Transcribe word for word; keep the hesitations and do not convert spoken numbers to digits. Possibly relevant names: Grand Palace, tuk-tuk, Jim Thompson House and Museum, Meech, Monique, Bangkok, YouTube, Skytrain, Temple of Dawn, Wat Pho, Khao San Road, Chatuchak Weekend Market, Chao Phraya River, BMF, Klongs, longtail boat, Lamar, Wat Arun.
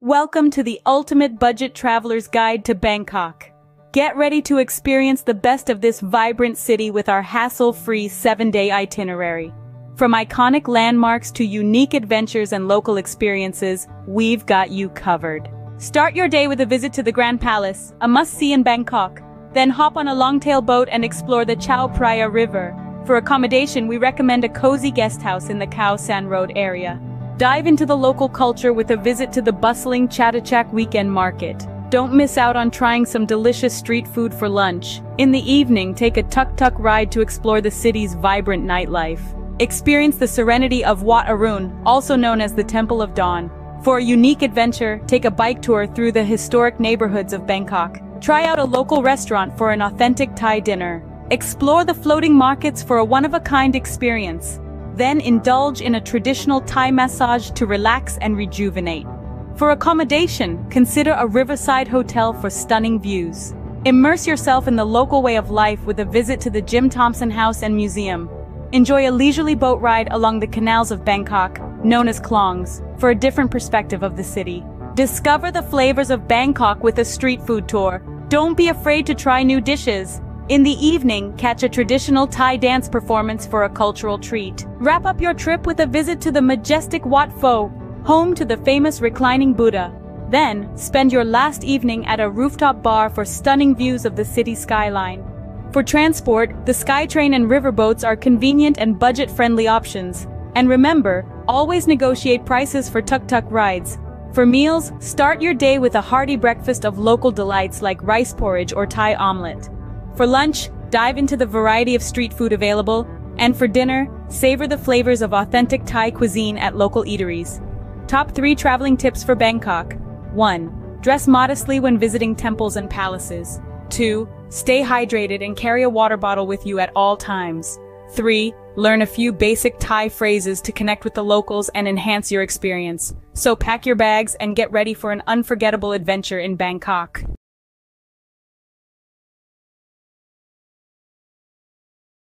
Welcome to the ultimate budget traveler's guide to Bangkok. Get ready to experience the best of this vibrant city with our hassle-free seven-day itinerary. From iconic landmarks to unique adventures and local experiences, we've got you covered. Start your day with a visit to the Grand Palace, a must-see in Bangkok. Then hop on a long-tail boat and explore the Chao Phraya River. For accommodation, we recommend a cozy guesthouse in the Khao San Road area. Dive into the local culture with a visit to the bustling Chatuchak Weekend Market. Don't miss out on trying some delicious street food for lunch. In the evening, take a tuk-tuk ride to explore the city's vibrant nightlife. Experience the serenity of Wat Arun, also known as the Temple of Dawn. For a unique adventure, take a bike tour through the historic neighborhoods of Bangkok. Try out a local restaurant for an authentic Thai dinner. Explore the floating markets for a one-of-a-kind experience. Then indulge in a traditional Thai massage to relax and rejuvenate. For accommodation, consider a riverside hotel for stunning views. Immerse yourself in the local way of life with a visit to the Jim Thompson House and Museum. Enjoy a leisurely boat ride along the canals of Bangkok, known as Klongs, for a different perspective of the city. Discover the flavors of Bangkok with a street food tour. Don't be afraid to try new dishes. In the evening, catch a traditional Thai dance performance for a cultural treat. Wrap up your trip with a visit to the majestic Wat Pho, home to the famous reclining Buddha. Then, spend your last evening at a rooftop bar for stunning views of the city skyline. For transport, the Skytrain and riverboats are convenient and budget-friendly options. And remember, always negotiate prices for tuk-tuk rides. For meals, start your day with a hearty breakfast of local delights like rice porridge or Thai omelette. For lunch, dive into the variety of street food available, and for dinner, savor the flavors of authentic Thai cuisine at local eateries. Top three traveling tips for Bangkok. one. Dress modestly when visiting temples and palaces. two. Stay hydrated and carry a water bottle with you at all times. three. Learn a few basic Thai phrases to connect with the locals and enhance your experience. So pack your bags and get ready for an unforgettable adventure in Bangkok.